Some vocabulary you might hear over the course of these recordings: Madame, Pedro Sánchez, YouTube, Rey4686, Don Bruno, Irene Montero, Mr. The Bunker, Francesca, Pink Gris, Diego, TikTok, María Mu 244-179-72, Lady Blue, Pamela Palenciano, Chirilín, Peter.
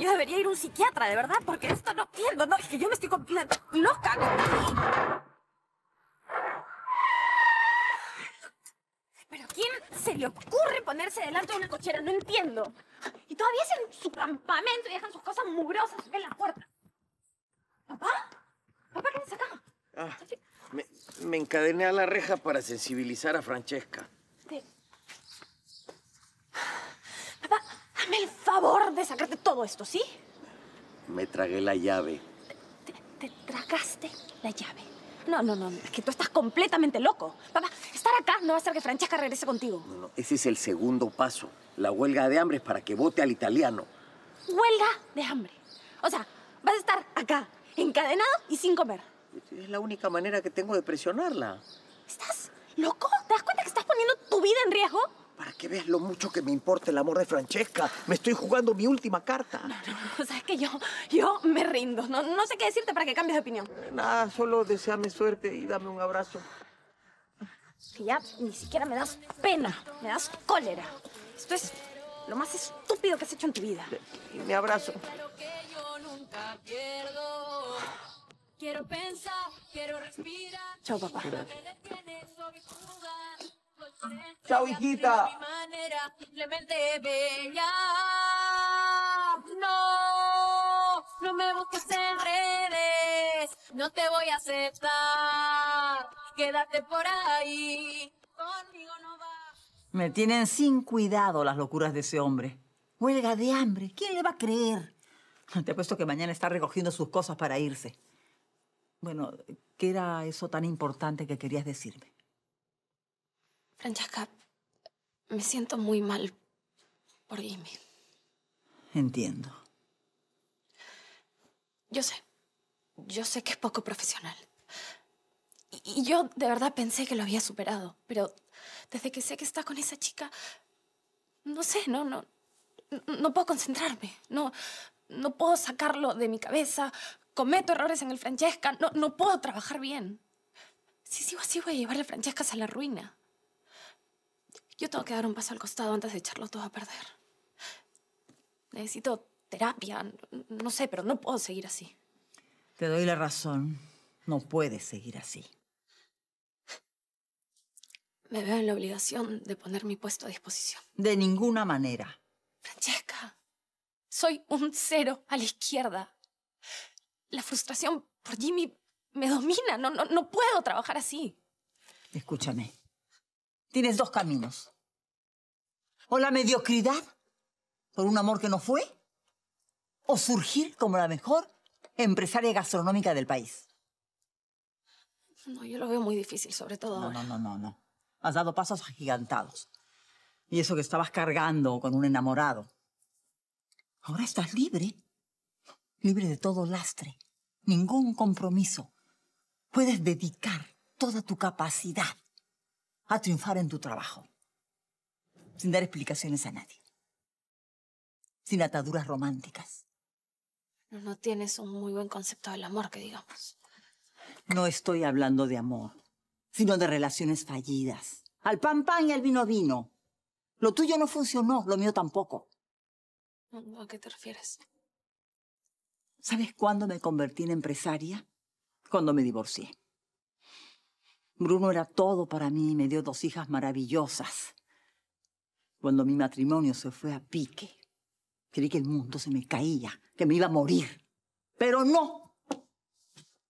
que yo debería ir a un psiquiatra, de verdad, porque esto no entiendo, ¿no? Es que yo me estoy completamente loca. ¿Pero a quién se le ocurre ponerse delante de una cochera? No entiendo. Y todavía es en su campamento y dejan sus cosas mugrosas en la puerta. ¿Papá? ¿Papá qué haces acá? Ah, me encadené a la reja para sensibilizar a Francesca. Sí. Papá, hazme el favor de sacarte todo esto, ¿sí? Me tragué la llave. ¿Te tragaste la llave? No, es que tú estás completamente loco. Papá, estar acá no va a hacer que Francesca regrese contigo. No, ese es el segundo paso. La huelga de hambre es para que vote al italiano. ¿Huelga de hambre? O sea, vas a estar acá, encadenado y sin comer. Es la única manera que tengo de presionarla. ¿Estás loco? ¿Te das cuenta que estás poniendo tu vida en riesgo? Para que veas lo mucho que me importa el amor de Francesca. Me estoy jugando mi última carta. No. Sabes que yo me rindo. No sé qué decirte para que cambies de opinión. Nada, solo deséame suerte y dame un abrazo. Que ya ni siquiera me das pena, me das cólera. Esto es lo más estúpido que has hecho en tu vida. Me abrazo. Quiero pensar, quiero respirar. Chao, papá. Chao, hijita. Simplemente bella. No me busques en redes. No te voy a aceptar. Quédate por ahí. Conmigo no vas. Me tienen sin cuidado las locuras de ese hombre. Huelga de hambre. ¿Quién le va a creer? Te apuesto que mañana está recogiendo sus cosas para irse. Bueno, ¿qué era eso tan importante que querías decirme? Francesca, me siento muy mal por Jimmy. Entiendo. Yo sé que es poco profesional. Y yo de verdad pensé que lo había superado, pero desde que sé que está con esa chica, no sé, no puedo concentrarme, no puedo sacarlo de mi cabeza. Cometo errores en el Francesca. No puedo trabajar bien. Si sigo así, voy a llevarle a Francesca a la ruina. Yo tengo que dar un paso al costado antes de echarlo todo a perder. Necesito terapia. No sé, pero no puedo seguir así. Te doy la razón. No puedes seguir así. Me veo en la obligación de poner mi puesto a disposición. De ninguna manera. Francesca, soy un cero a la izquierda. La frustración por Jimmy me domina. No puedo trabajar así. Escúchame. Tienes dos caminos. O la mediocridad por un amor que no fue, o surgir como la mejor empresaria gastronómica del país. No, yo lo veo muy difícil, sobre todo ahora. No. Has dado pasos agigantados. Y eso que estabas cargando con un enamorado. Ahora estás libre. Libre de todo lastre, ningún compromiso. Puedes dedicar toda tu capacidad a triunfar en tu trabajo, sin dar explicaciones a nadie, sin ataduras románticas. No tienes un muy buen concepto del amor, que digamos. No estoy hablando de amor, sino de relaciones fallidas. Al pan pan y al vino vino. Lo tuyo no funcionó, lo mío tampoco. ¿A qué te refieres? ¿Sabes cuándo me convertí en empresaria? Cuando me divorcié. Bruno era todo para mí y me dio dos hijas maravillosas. Cuando mi matrimonio se fue a pique, creí que el mundo se me caía, que me iba a morir. Pero no.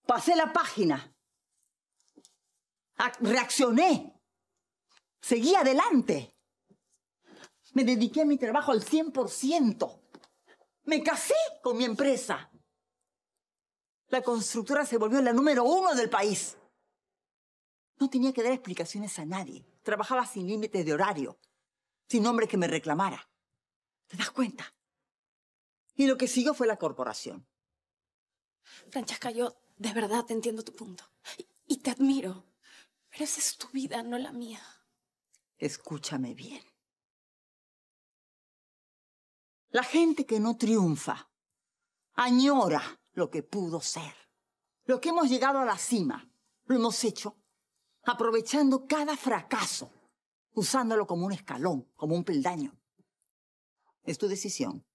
Pasé la página. Reaccioné. Seguí adelante. Me dediqué a mi trabajo al 100%. Me casé con mi empresa. La constructora se volvió la número 1 del país. No tenía que dar explicaciones a nadie. Trabajaba sin límites de horario, sin hombre que me reclamara. ¿Te das cuenta? Y lo que siguió fue la corporación. Francesca, yo de verdad te entiendo tu punto. Y te admiro. Pero esa es tu vida, no la mía. Escúchame bien. La gente que no triunfa añora lo que pudo ser. Lo que hemos llegado a la cima, lo hemos hecho aprovechando cada fracaso, usándolo como un escalón, como un peldaño. Es tu decisión.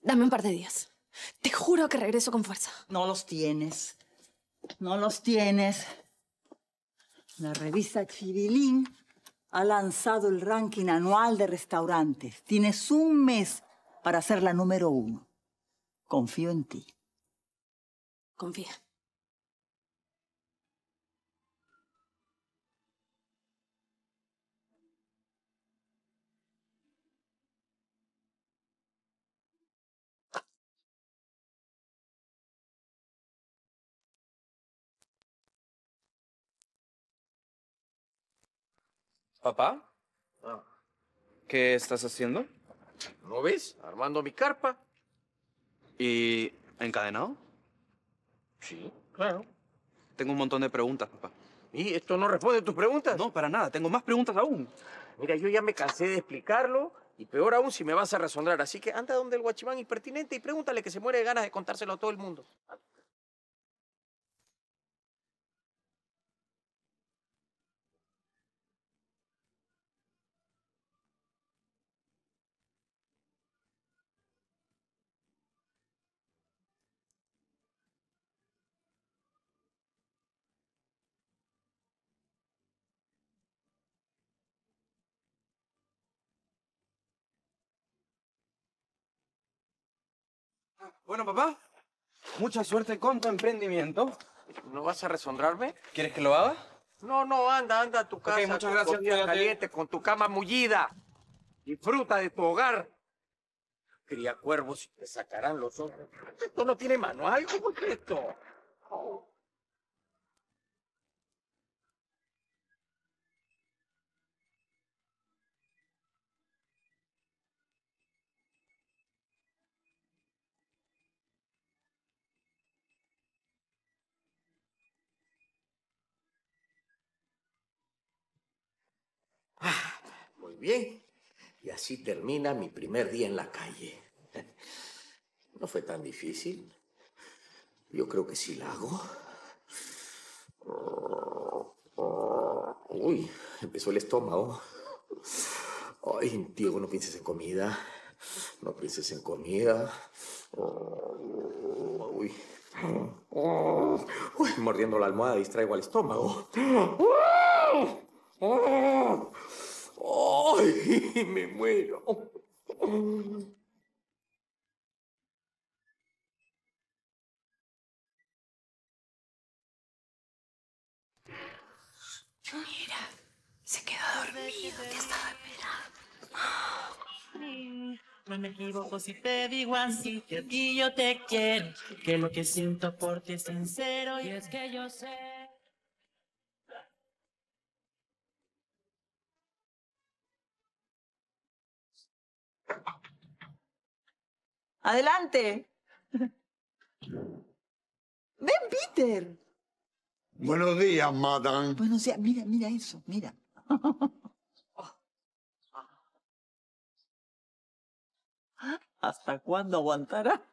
Dame un par de días. Te juro que regreso con fuerza. No los tienes. No los tienes. La revista Chirilín ha lanzado el ranking anual de restaurantes. Tienes un mes para ser la número 1. Confío en ti. Confía. ¿Papá? Ah. ¿Qué estás haciendo? ¿No ves? Armando mi carpa. ¿Y encadenado? Sí, claro. Tengo un montón de preguntas, papá. ¿Y esto no responde a tus preguntas? No, para nada. Tengo más preguntas aún. Mira, yo ya me cansé de explicarlo y peor aún si me vas a razonar. Así que anda donde el guachimán impertinente y pregúntale, que se muere de ganas de contárselo a todo el mundo. Bueno, papá, mucha suerte con tu emprendimiento. ¿No vas a resondrarme? ¿Quieres que lo haga? No, no, anda a tu casa. Okay, muchas gracias. Con caliente, con tu cama mullida. Disfruta de tu hogar. Cría cuervos y te sacarán los ojos. Esto no tiene manual, ¿cómo es esto? Oh. Muy bien, y así termina mi primer día en la calle. No fue tan difícil. Yo creo que sí la hago. Uy, empezó el estómago. Ay, Diego, no pienses en comida. No pienses en comida. Uy. Uy, mordiendo la almohada distraigo al estómago. ¡Oh! ¡Ay! ¡Me muero! Mira, se quedó dormido, te estaba esperando. No me equivoco si te digo así, que a ti yo te quiero, que lo que siento por ti es sincero y es que yo sé. ¡Adelante! ¡Ven, Peter! Buenos días, Madame. Buenos días. Mira, mira eso, mira. ¿Hasta cuándo aguantará?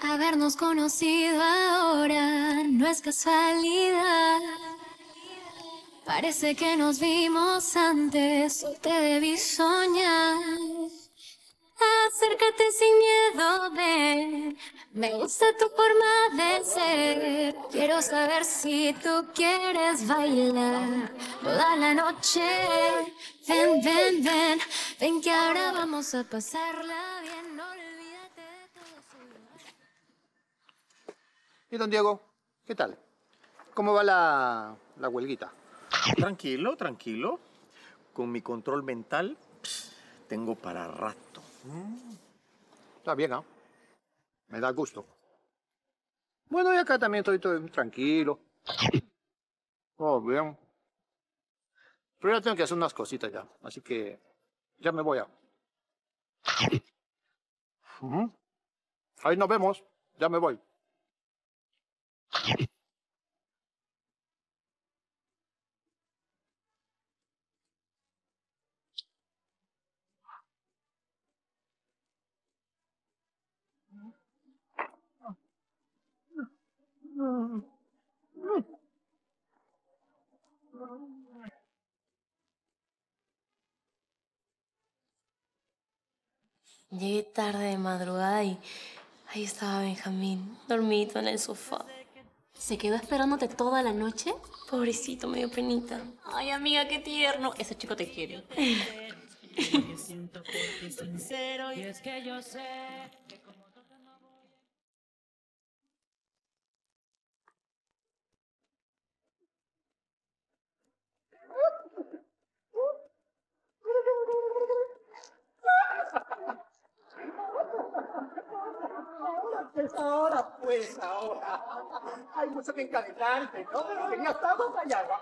Habernos conocido ahora no es casualidad. Parece que nos vimos antes o te debí soñar. Acércate sin miedo, ven. Me gusta tu forma de ser. Quiero saber si tú quieres bailar toda la noche. Ven, ven, ven. Ven que ahora vamos a pasarla bien. ¿Y don Diego? ¿Qué tal? ¿Cómo va la huelguita? Tranquilo, tranquilo. Con mi control mental tengo para rato. Está bien, ¿no? Me da gusto. Bueno, y acá también estoy todo tranquilo. Todo bien. Pero ya tengo que hacer unas cositas ya, así que ya me voy a... Ahí nos vemos, ya me voy. Llegué tarde de madrugada y ahí estaba Benjamín, dormidito en el sofá. ¿Se quedó esperándote toda la noche? Pobrecito, medio penita. Ay, amiga, qué tierno. Ese chico te quiere. Ahora pues, ahora. Hay mucho que encalentarte, ¿no? Pero tenía todo callado.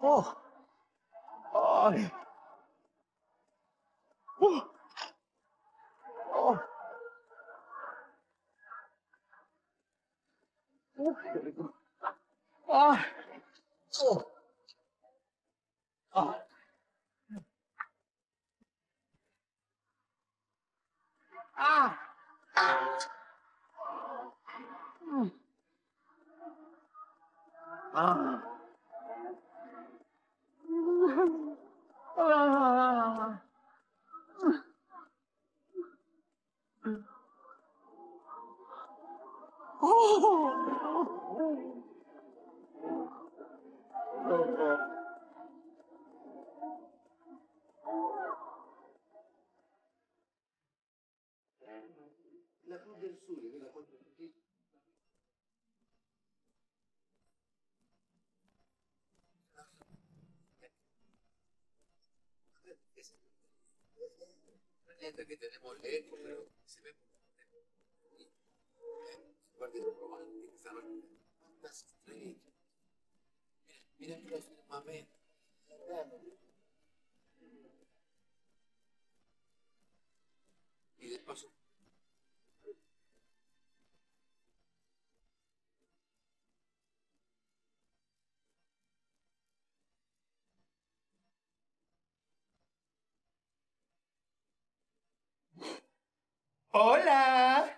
¡Oh! ¡Ay! ¡Oh! ¡Oh! ¡Uf, qué rico! ¡Ah! ¡Oh! ¡Ah! ¡Ah! ¡Ah! Que tenemos lejos, pero se ve mira que los firmamentos. Y de paso. ¡Hola!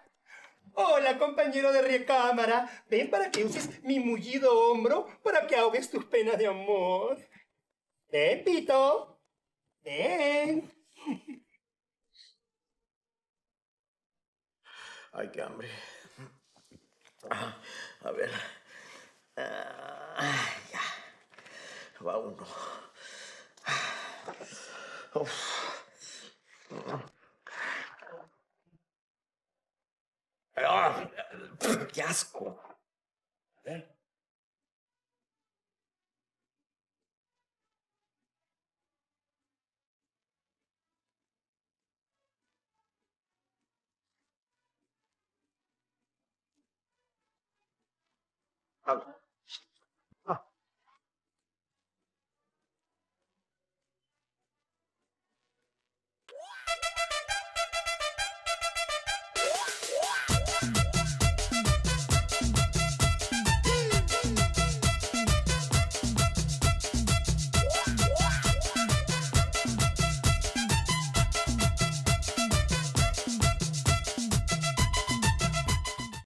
¡Hola, compañero de recámara! Ven para que uses mi mullido hombro para que ahogues tus penas de amor. ¡Ven, Pito! ¡Ven! ¡Ay, qué hambre! A ver... ya. Va uno. Uf. ¡Qué asco! ¿Eh?